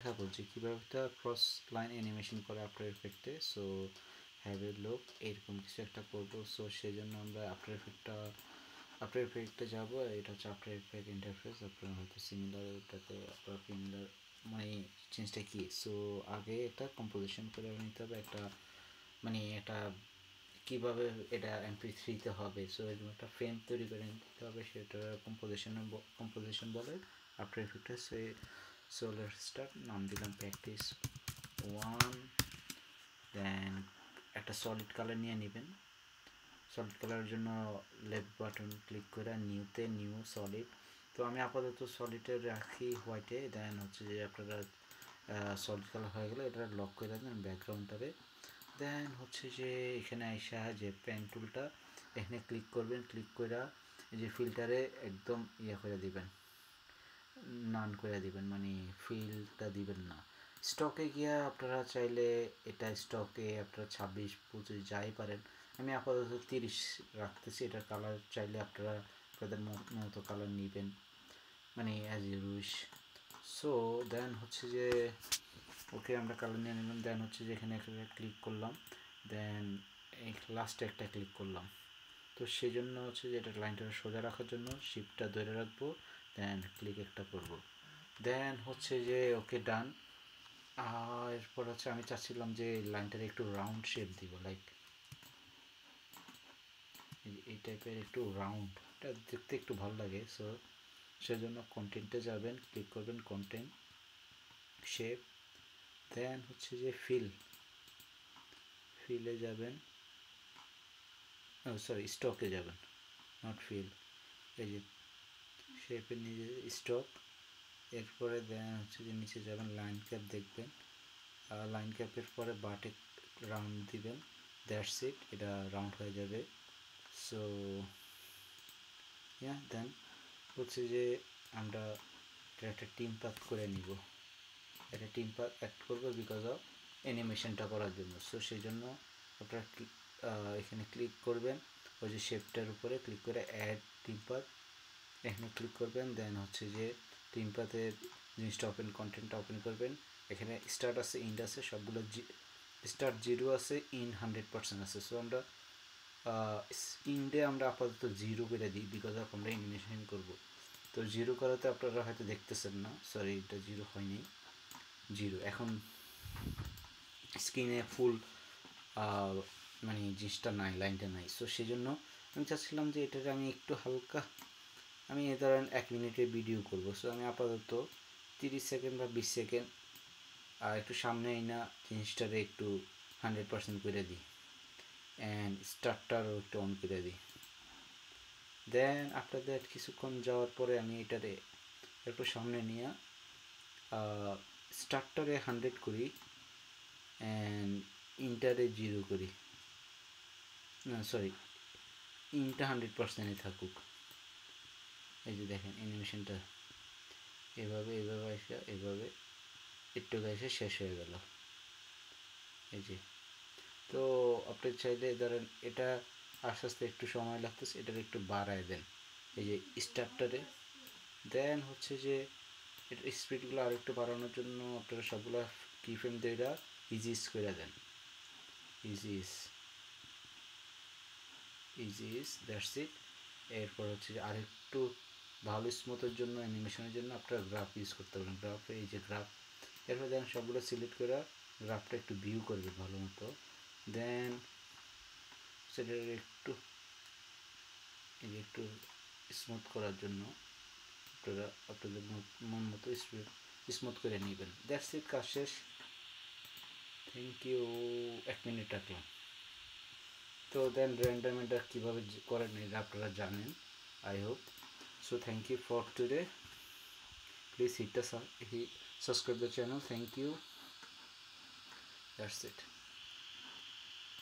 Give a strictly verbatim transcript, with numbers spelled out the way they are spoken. দেখাবো যে কীভাবে একটা ক্রস লাইন অ্যানিমেশন করে আফটার এফেক্টে। সো হ্যাভ এ লুক, এরকম কিছু একটা করবো। সো সেই জন্য আমরা আফটার এফেক্টটা আফটার এফেক্টে যাবো। এটা হচ্ছে আফটার এফেক্ট ইন্টারফেস। আপনারা হয়তো সিমিলারটাতে আপনার সিমিলার মানে চেঞ্জটা কী। সো আগে একটা কম্পোজিশন করে নিতে হবে, একটা মানে এটা কীভাবে এটা এমপি থ্রিতে হবে। সো এরকম একটা ফ্রেম তৈরি করে নিতে হবে, সেটা কম্পোজিশন কম্পোজিশন বলে আফটার এফেক্টে। সে সোলার স্টার নাম দিলাম প্র্যাকটিস ওয়ান। দেন একটা সলিড কালার নিয়ে নেবেন। সলিড কালারের জন্য লেফট বাটন ক্লিক করে নিউতে নিউ সলিড। তো আমি আপাতত সলিডে রাখি হোয়াইটে। দেন হচ্ছে যে আপনারা সলিড কালার হয়ে গেলে এটা লক করে দেন ব্যাকগ্রাউন্ডটাকে। দেন হচ্ছে যে এখানে আসা যে পেন টুলটা, এখানে ক্লিক করবেন। ক্লিক করে যে ফিল্টারে একদম ইয়ে করে দিবেন, নান করে দিবেন, মানে ফিলটা দিবেন না। স্টকে গিয়া আপনারা চাইলে এটা স্টকে আপনারা ছাব্বিশ পঁচিশ যাই পারেন। আমি আপাতত তিরিশ রাখতেছি। এটার কালার চাইলে আপনারা আপনাদের মতো কালার নেবেন, মানে as you wish. So then হচ্ছে যে ওকে আমরা কালার নিয়ে নেবেন। দেন হচ্ছে যে এখানে একটা ক্লিক করলাম, দেন এই লাস্টে একটা ক্লিক করলাম। তো সেই জন্য হচ্ছে যে এটা লাইনটা সোজা রাখার জন্য শিপটা ধরে রাখবো, দেন ক্লিক একটা করব। দেন হচ্ছে যে ওকে ডান। আর এরপর হচ্ছে আমি চাচ্ছিলাম যে লাইনটার একটু রাউন্ড শেপ দিব, লাইক এই টাইপের একটু রাউন্ড, এটা দেখতে একটু ভালো লাগে। সো সেজন্য কন্টেন্টে যাবেন, ক্লিক করবেন কন্টেন্ট শেপ। দেন হচ্ছে যে ফিল ফিলে যাবেন, সরি স্টকে যাবেন, নট ফিল, এই যে শেপের নিচে স্টক। এরপরে দেন হচ্ছে যে নিচে যাবেন, লাইন ক্যাপ দেখবেন, লাইন ক্যাপের পরে বাটে রাউন্ড দিবেন, দ্যাটস ইট, এটা রাউন্ড হয়ে যাবে। সো হ্যাঁ, দেন হচ্ছে যে আমরা একটা টিম পাথ করে নিব, একটা টিম পাথ অ্যাড করবো বিকজ অফ অ্যানিমেশনটা করার জন্য। সো সেই জন্য আপনারা এখানে ক্লিক করবেন, ওই যে শেপটার উপরে ক্লিক করে অ্যাড টিম পাথ এখানে ক্লিক করবেন। দেন হচ্ছে যে টিম পাথের জিনিসটা ওপেন, কন্টেন্টটা ওপেন করবেন। এখানে স্টার্ট আছে, ইন্ড আছে, সবগুলো স্টার্ট জিরো আছে, ইন হান্ড্রেড পার্সেন্ট আছে। সো আমরা ইন্ডে আমরা আপাতত জিরো করে দিই বিকজ অফ আমরা অ্যানিমেশন করবো। তো জিরো করাতে আপনারা হয়তো দেখতেছেন না, সরি এটা জিরো হয়নি, জিরো। এখন স্ক্রিনে ফুল মানে জিনিসটা নাই, লাইনটা নাই। সো সেই জন্য আমি চাচ্ছিলাম যে এটাতে আমি একটু হালকা, আমি এ ধরেন এক মিনিটের ভিডিও করব। সো আমি আপাতত তিরিশ সেকেন্ড বা বিশ সেকেন্ড আর একটু সামনে না জিনিসটারে একটু হান্ড্রেড পার্সেন্ট করে দিই, অ্যান্ড স্টার্টটারও একটু অন করে দিই। দেন আফটার দ্যাট কিছুক্ষণ যাওয়ার পরে আমি এটারে একটু সামনে নিয়ে স্টার্টটারে হান্ড্রেড করি অ্যান্ড ইন্টারে জিরো করি, না সরি ইনটা হান্ড্রেড পার্সেন্টে থাকুক। এই যে দেখেন অ্যানিমেশনটা এভাবে এভাবে আসে, এভাবে একটু এসে শেষ হয়ে গেল, এই যে। তো আপনি চাইলে ধরেন এটা আস্তে আস্তে একটু সময় লাগতেছে, এটাকে একটু বাড়ায় দেন, এই যে স্টার্টারে। দেন হচ্ছে যে এটা স্পিডগুলো আর একটু বাড়ানোর জন্য আপনারা সবগুলো কি ফ্রেম দিয়ে এটা ইজিস করে দেন, ইজিস ইজিস দ্যাটস ইট। এরপর হচ্ছে যে আর একটু ভালো স্মুথের জন্য, অ্যানিমেশনের জন্য আপনারা গ্রাফ ইউজ করতে পারেন, গ্রাফে এই যে গ্রাফ। এরপর দেন সবগুলো সিলেক্ট করে গ্রাফটা একটু ভিউ করবে ভালো মতো। দেন সেটা একটু এই যে একটু স্মুথ করার জন্য আপনারা আপনাদের মন মতো স্মুথ করে নেবেন, দ্যাটস ইট, কাজ শেষ। থ্যাংক ইউ, এক মিনিট রাখলাম। তো দেন র্যান্ডামটা কীভাবে করেন এটা আপনারা জানেন, I hope. So thank you for today. Please hit the subscribe the channel. Thank you. That's it.